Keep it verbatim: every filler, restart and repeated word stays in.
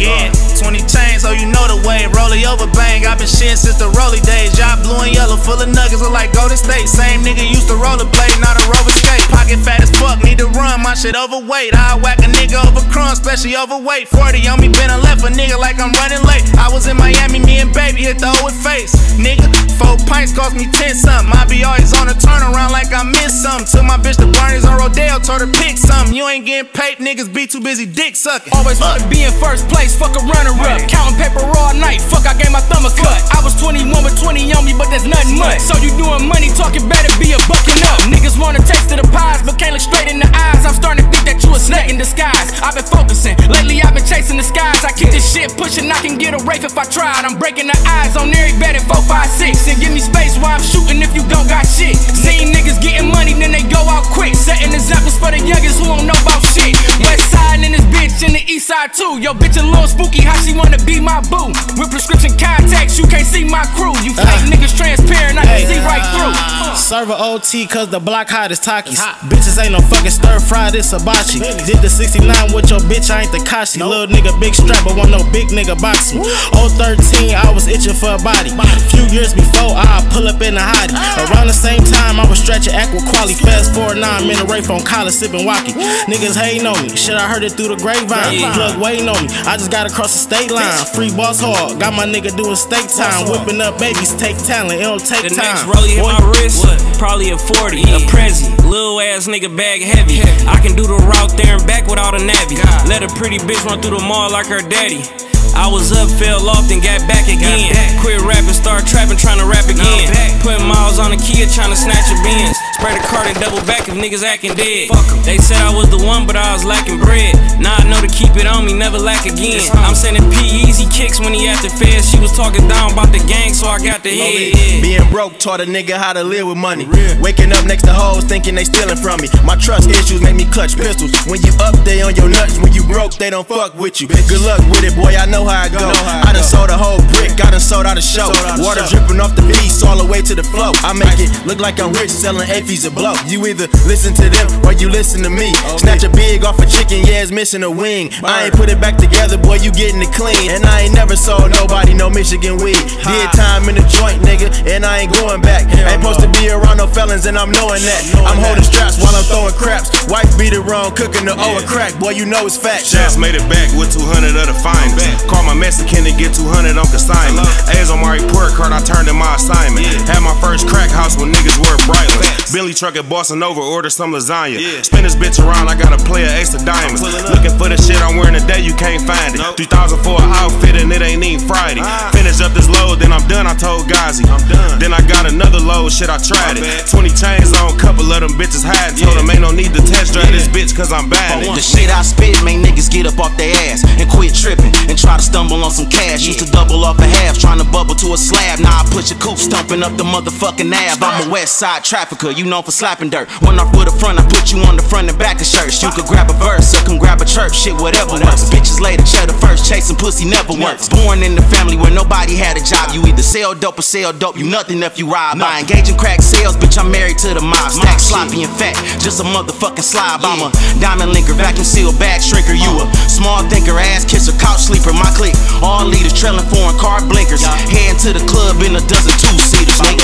Yeah, twenty chains, so you know the way. Rollie over bang, I been shit since the Rollie days. Y'all blue and yellow, full of nuggets, look like Golden State. Same nigga used to rollerblade, not a rover skate. Pocket fat as fuck, need to run, my shit overweight. I whack a nigga over crumbs, especially overweight. forty on me, been a left a nigga like I'm running late. I was in Miami, me and baby hit the O with face. Nigga, four pints cost me ten something. I be always on a turnaround like I missed something. Took my bitch to Barney's on Rodale, told her pick something. You ain't getting paid, niggas be too busy dick sucking. Always wanna be in first place, fuck a runner-up. Counting paper all night, fuck I gave my thumb a cut. I was twenty-one with twenty on me, but that's nothing much. So you doing money, talking better be a bucking up. Niggas wanna taste of the pies, but can't look straight in the eyes. I'm starting to think that you a snake in disguise. I've been focusing, lately I've been chasing the skies. I keep this shit pushing, I can get a rape if I tried. I'm breaking the eyes on every bet at four five six. And give me space while I'm shooting if you don't got shit. Seen niggas getting money, then they go out quick. Setting examples for the youngest who don't know about shit. West side in this bitch, in the east side too. Yo bitch a little spooky, how she wanna be my boo? With prescription contacts, you can't see my crew. You fake uh, niggas transparent, I hey, can see right through. uh, Server O T, cause the block hot as Takis. Bitches ain't no fucking stir fry, this hibachi. Did the sixty-nine with your bitch, I ain't the Kashi. Nope. Little nigga big strap, but want no big nigga boxing. oh thirteen, I was itching for a body. Few years before, I pull up in a hottie. Around the same time, I was stretching aqua quality. Fast forward, now I'm in a rape on collar, sipping walkie. Niggas hating on me, shit I heard it through the grapevine. Plug waiting on me, I just gotta cross the state line. Free boss hard, got my nigga doing steak time. Whipping up babies, take talent, it don't take the time. The next Rollie hit my wrist, what? Probably a forty, yeah. A Prezi, little ass nigga bag heavy. heavy I can do the route there and back with all the navy. God. Let a pretty bitch run through the mall like her daddy. I was up, fell off, then got back again. Got back. Quit rapping, start trapping, tryna rap again. Putting miles on a Kia, tryna snatch a Benz. Spray the card and double back if niggas acting dead. Fuck em. They said I was the one, but I was lacking bread. Now I know to keep it on me, never lack again. I'm sending Peezy kicks when he at the feds. She was talking down about the gang, so I got the head. Being broke taught a nigga how to live with money. Waking up next to hoes, thinking they stealing from me. My trust issues make me clutch pistols. When you up, they on your nuts. When you broke, they don't fuck with you. Good luck with it, boy, I know how I go. I done sold a whole brick, I done sold out a show. Water dripping off the beast all the way to the flow. I make it look like I'm rich, selling eighties a blow. You either listen to them or you listen to me. Snatch a big off a chicken, yeah, it's missing a wing. I ain't put it back together, boy, you getting it clean. And I ain't never sold nobody no Michigan weed. Did time in the joint, nigga, and I ain't going back. Ain't supposed to be around no felons, and I'm knowing that. I'm holding straps while I'm throwing craps. Wife be the wrong, cooking the O and crack. Boy, you know it's fact. Shots made it back with two hundred of the fine back. Call my Mexican to get two hundred on consignment. A's on my report card, I turned in my assignment. Yeah. Had my first crack house when niggas were Brightland. Facts. Billy truck at Boston over, order some lasagna. Yeah. Spin this bitch around, I gotta play an ace of diamonds. Looking for the shit I'm wearing today, you can't find it. Nope. three thousand for an outfit and it ain't even Friday. Ah. Finish up this load, then I'm done, I told Ghazi. I'm done. Then I got another load, shit, I tried it. twenty chains on, couple of them bitches hiding. Yeah. Told them ain't no need to test drive yeah. this bitch, cause I'm bad. The shit I spit make niggas get up off their ass and quit tripping and try to stumble on some cash. Used to double off a half, trying to bubble to a slab. Now I put your coupe stumping up the motherfucking ab. I'm a west side trafficker, you known for slapping dirt. One off with a front, I put you on the front and back of shirts. You could grab a verse or can grab a church, shit whatever works. Bitches later cheddar first, chasing pussy never works. Born in the family where nobody had a job. You either sell dope or sell dope, you nothing if you rob. I engage in crack sales, bitch, I'm married to the mob. Stack sloppy and fat, just a motherfucking slob. I'm a diamond linker, vacuum seal, bag shrinker. You a small thinker, ass kisser, couch sleeper, my clique. All leaders trailing foreign car blinkers. Heading to the club in a dozen two-seaters.